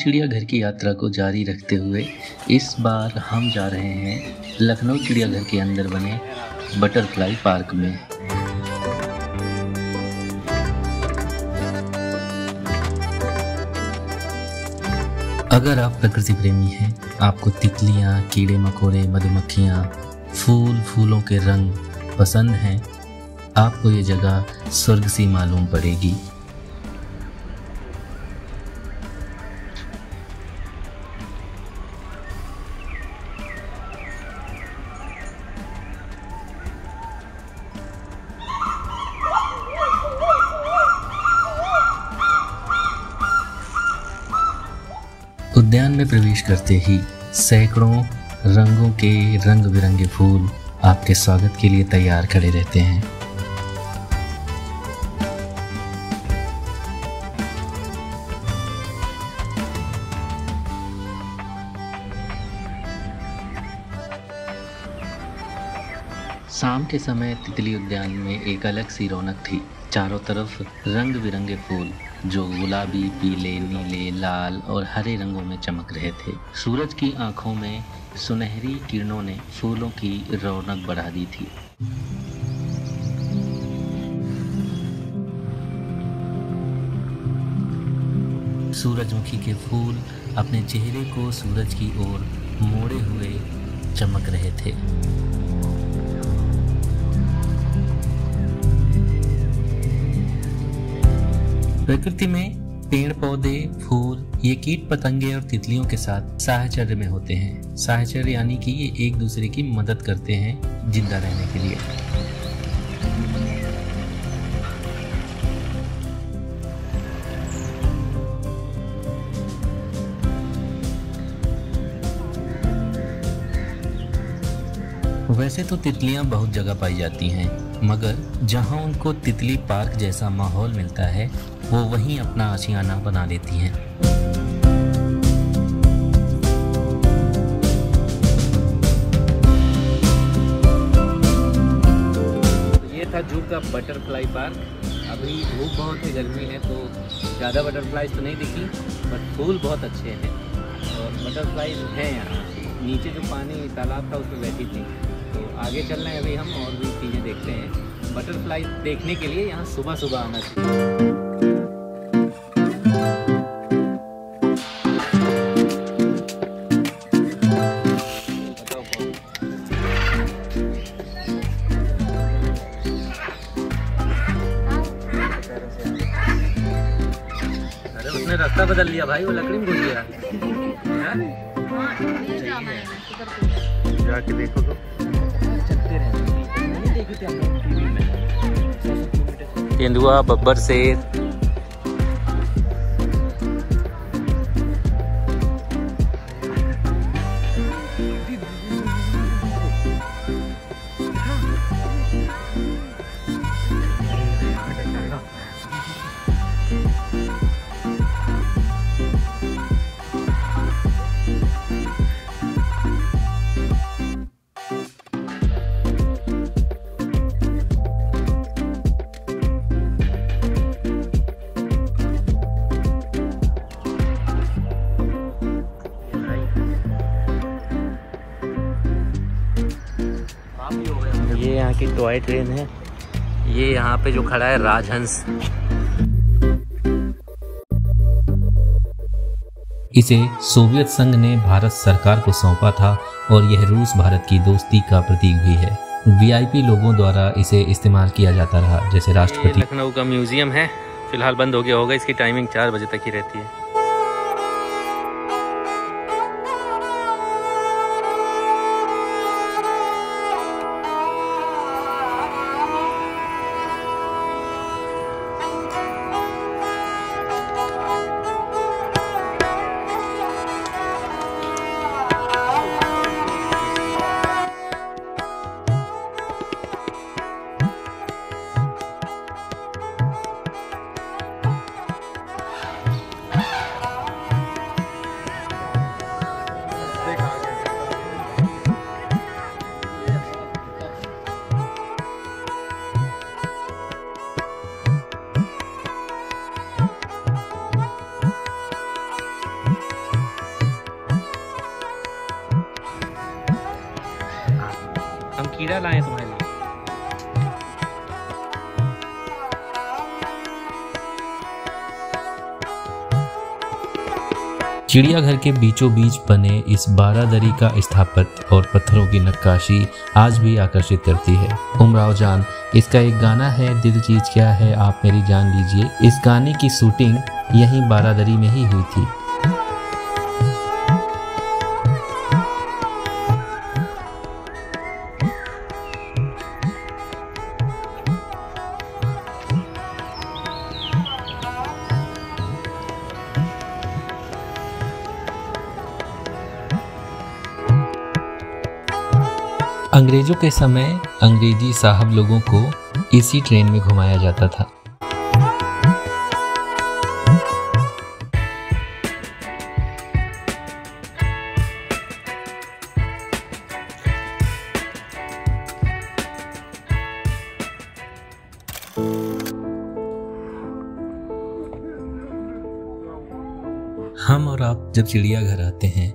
चिड़ियाघर की यात्रा को जारी रखते हुए इस बार हम जा रहे हैं लखनऊ चिड़ियाघर के अंदर बने बटरफ्लाई पार्क में। अगर आप प्रकृति प्रेमी हैं, आपको तितलियाँ, कीड़े मकोड़े, मधुमक्खियाँ, फूलों के रंग पसंद हैं, आपको ये जगह स्वर्ग सी मालूम पड़ेगी। उद्यान में प्रवेश करते ही सैकड़ों रंगों के रंग बिरंगे फूल आपके स्वागत के लिए तैयार खड़े रहते हैं। शाम के समय तितली उद्यान में एक अलग सी रौनक थी। चारों तरफ रंग बिरंगे फूल जो गुलाबी, पीले, नीले, लाल और हरे रंगों में चमक रहे थे। सूरज की आंखों में सुनहरी किरणों ने फूलों की रौनक बढ़ा दी थी। सूरजमुखी के फूल अपने चेहरे को सूरज की ओर मोड़े हुए चमक रहे थे। प्रकृति में पेड़ पौधे, फूल ये कीट पतंगे और तितलियों के साथ साहचर्य में होते हैं। साहचर्य यानी कि ये एक दूसरे की मदद करते हैं जिंदा रहने के लिए। वैसे तो तितलियां बहुत जगह पाई जाती हैं, मगर जहां उनको तितली पार्क जैसा माहौल मिलता है वो वहीं अपना आशियाना बना लेती हैं। ये था जू का बटरफ्लाई पार्क। अभी धूप बहुत है, गर्मी है, तो ज़्यादा बटरफ्लाई तो नहीं दिखी, बट फूल बहुत अच्छे हैं और बटरफ्लाई हैं यहाँ। नीचे जो पानी तालाब था उसमें बैठी थी। तो आगे चल रहे हैं अभी हम, और भी चीज़ें देखते हैं। बटरफ्लाई देखने के लिए यहाँ सुबह सुबह आना चाहिए। उसने रास्ता बदल लिया भाई, वो लकड़ी में घुस गया। जाके देखो तो चलते रहे। तेंदुआ, बब्बर, शेर, ये यहाँ की टॉय ट्रेन है। ये यहाँ पे जो खड़ा है राजहंस। इसे सोवियत संघ ने भारत सरकार को सौंपा था और यह रूस भारत की दोस्ती का प्रतीक भी है। वीआईपी लोगों द्वारा इसे इस्तेमाल किया जाता रहा, जैसे राष्ट्रपति। लखनऊ का म्यूजियम है, फिलहाल बंद हो गया होगा। इसकी टाइमिंग 4 बजे तक ही रहती है। चिड़िया लाए तुम्हारे लिए। चिड़ियाघर के बीचों बीच बने इस बारादरी का स्थापत्य और पत्थरों की नक्काशी आज भी आकर्षित करती है। उमराव जान, इसका एक गाना है, दिल चीज क्या है आप मेरी जान लीजिए। इस गाने की शूटिंग यहीं बारादरी में ही हुई थी। अंग्रेजों के समय अंग्रेजी साहब लोगों को इसी ट्रेन में घुमाया जाता था। हम और आप जब चिड़ियाघर आते हैं,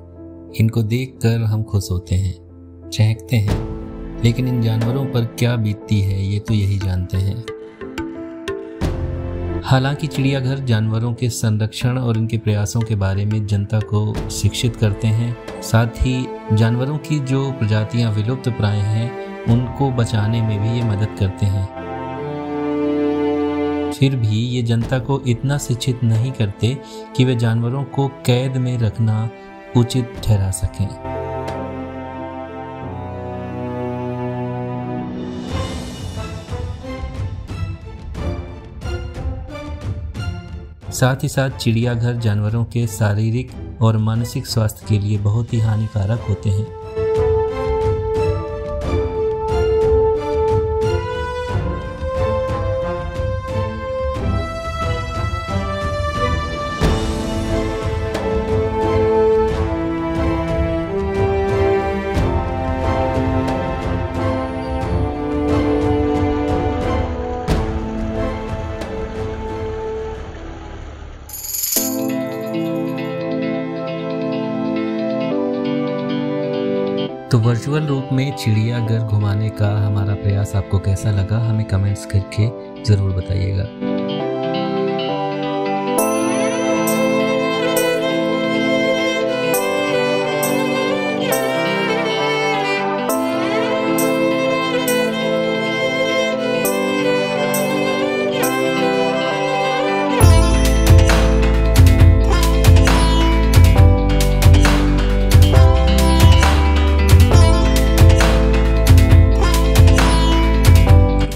इनको देखकर हम खुश होते हैं, चहकते हैं, लेकिन इन जानवरों पर क्या बीतती है ये तो यही जानते हैं। हालांकि चिड़ियाघर जानवरों के संरक्षण और इनके प्रयासों के बारे में जनता को शिक्षित करते हैं, साथ ही जानवरों की जो प्रजातियां विलुप्त प्राय हैं उनको बचाने में भी ये मदद करते हैं। फिर भी ये जनता को इतना शिक्षित नहीं करते कि वे जानवरों को कैद में रखना उचित ठहरा सकें। साथ ही साथ चिड़ियाघर जानवरों के शारीरिक और मानसिक स्वास्थ्य के लिए बहुत ही हानिकारक होते हैं। तो वर्चुअल रूप में चिड़ियाघर घुमाने का हमारा प्रयास आपको कैसा लगा, हमें कमेंट्स करके ज़रूर बताइएगा।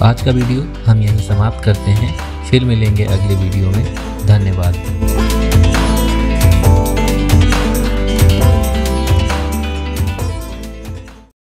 आज का वीडियो हम यहीं समाप्त करते हैं, फिर मिलेंगे अगले वीडियो में। धन्यवाद।